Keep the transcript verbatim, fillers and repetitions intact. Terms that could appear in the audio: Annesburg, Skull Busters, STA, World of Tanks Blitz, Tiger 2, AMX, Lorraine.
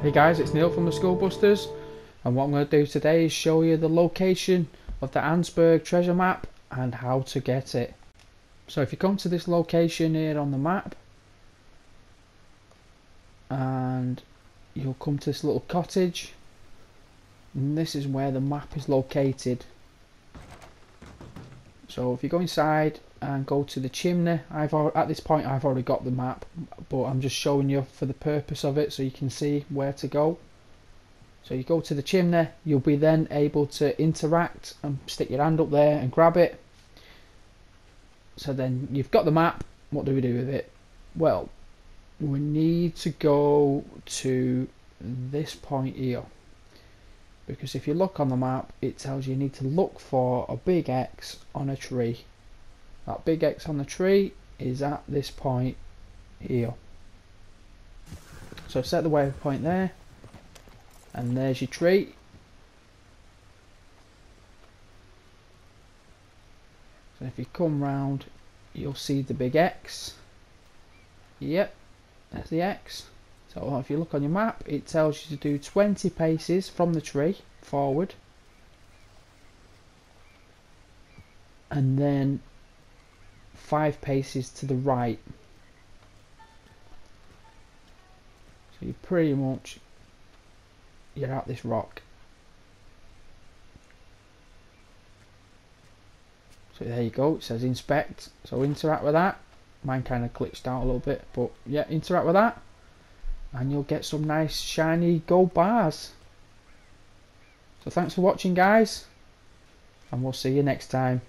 Hey guys, it's Neil from the Skull Busters, and what I'm going to do today is show you the location of the Annesburg treasure map and how to get it. So if you come to this location here on the map, and you'll come to this little cottage, and this is where the map is located. So if you go inside and go to the chimney, I've at this point I've already got the map, but I'm just showing you for the purpose of it so you can see where to go. So you go to the chimney, you'll be then able to interact and stick your hand up there and grab it. So then you've got the map. What do we do with it? Well, we need to go to this point here, because if you look on the map it tells you you need to look for a big X on a tree. That big X on the tree is at this point here. So set the waypoint there, and there's your tree. So if you come round, you'll see the big X. Yep, that's the X. So if you look on your map, it tells you to do twenty paces from the tree forward, and then five paces to the right. So you pretty much you're at this rock. So there you go, it says inspect, so interact with that. Mine kind of glitched out a little bit, but yeah, interact with that and you'll get some nice shiny gold bars. So thanks for watching guys, and we'll see you next time.